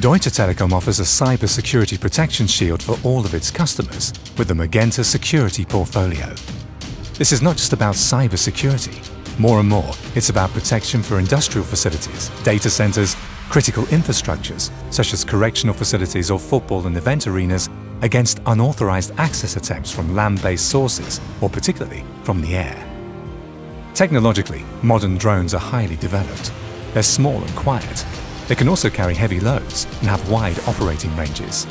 Deutsche Telekom offers a cybersecurity protection shield for all of its customers with the Magenta Security portfolio. This is not just about cybersecurity. More and more, it's about protection for industrial facilities, data centers, critical infrastructures such as correctional facilities or football and event arenas against unauthorized access attempts from land-based sources or particularly from the air. Technologically, modern drones are highly developed. They're small and quiet. They can also carry heavy loads and have wide operating ranges.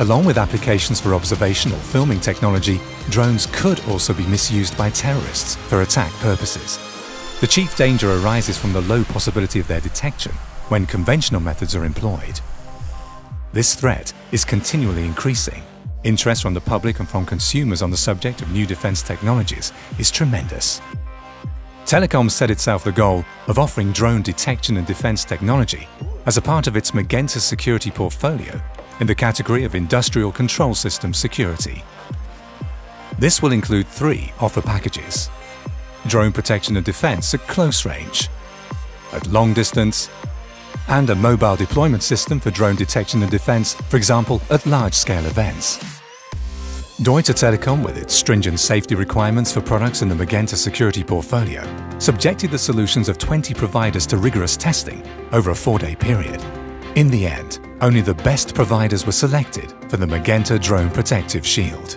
Along with applications for observation or filming technology, drones could also be misused by terrorists for attack purposes. The chief danger arises from the low possibility of their detection when conventional methods are employed. This threat is continually increasing. Interest from the public and from consumers on the subject of new defense technologies is tremendous. Telekom set itself the goal of offering drone detection and defense technology as a part of its Magenta Security portfolio in the category of industrial control system security. This will include 3 offer packages: drone protection and defense at close range, at long distance, and a mobile deployment system for drone detection and defense, for example, at large-scale events. Deutsche Telekom, with its stringent safety requirements for products in the Magenta Security portfolio, subjected the solutions of 20 providers to rigorous testing over a 4-day period. In the end, only the best providers were selected for the Magenta Drone Protective Shield.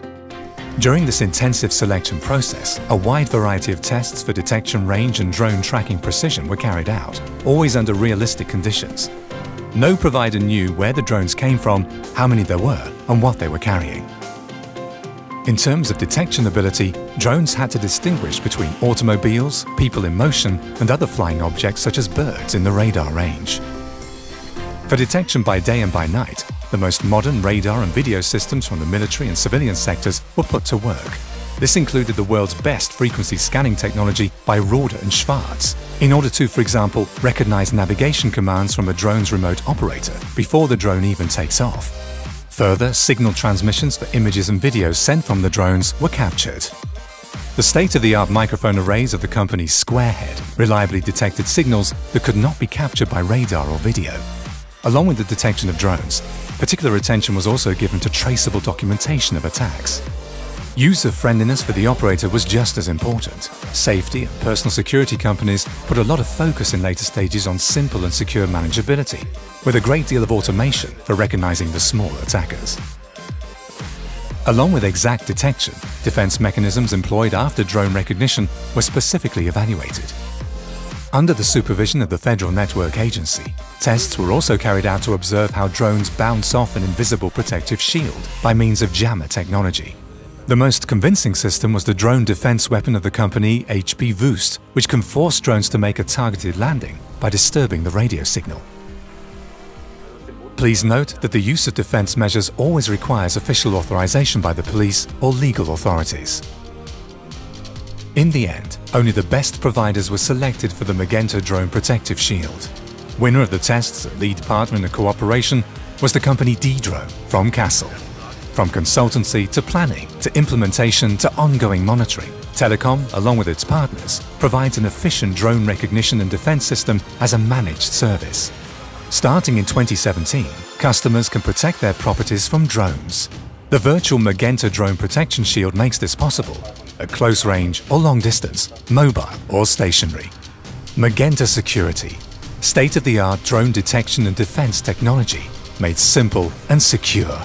During this intensive selection process, a wide variety of tests for detection range and drone tracking precision were carried out, always under realistic conditions. No provider knew where the drones came from, how many there were, and what they were carrying. In terms of detection ability, drones had to distinguish between automobiles, people in motion, and other flying objects such as birds in the radar range. For detection by day and by night, the most modern radar and video systems from the military and civilian sectors were put to work. This included the world's best frequency scanning technology by Rohde and Schwarz, in order to, for example, recognize navigation commands from a drone's remote operator before the drone even takes off. Further, signal transmissions for images and videos sent from the drones were captured. The state-of-the-art microphone arrays of the company Squarehead reliably detected signals that could not be captured by radar or video. Along with the detection of drones, particular attention was also given to traceable documentation of attacks. User-friendliness for the operator was just as important. Safety and personal security companies put a lot of focus in later stages on simple and secure manageability, with a great deal of automation for recognizing the small attackers. Along with exact detection, defense mechanisms employed after drone recognition were specifically evaluated. Under the supervision of the Federal Network Agency, tests were also carried out to observe how drones bounce off an invisible protective shield by means of jammer technology. The most convincing system was the drone defense weapon of the company HP Voost, which can force drones to make a targeted landing by disturbing the radio signal. Please note that the use of defense measures always requires official authorization by the police or legal authorities. In the end, only the best providers were selected for the Magenta Drone Protective Shield. Winner of the tests and lead partner in the cooperation was the company D-Drone from Kassel. From consultancy to planning to implementation to ongoing monitoring, Telekom, along with its partners, provides an efficient drone recognition and defense system as a managed service. Starting in 2017, customers can protect their properties from drones. The virtual Magenta Drone Protection Shield makes this possible at close range or long distance, mobile or stationary. Magenta Security, state-of-the-art drone detection and defense technology made simple and secure.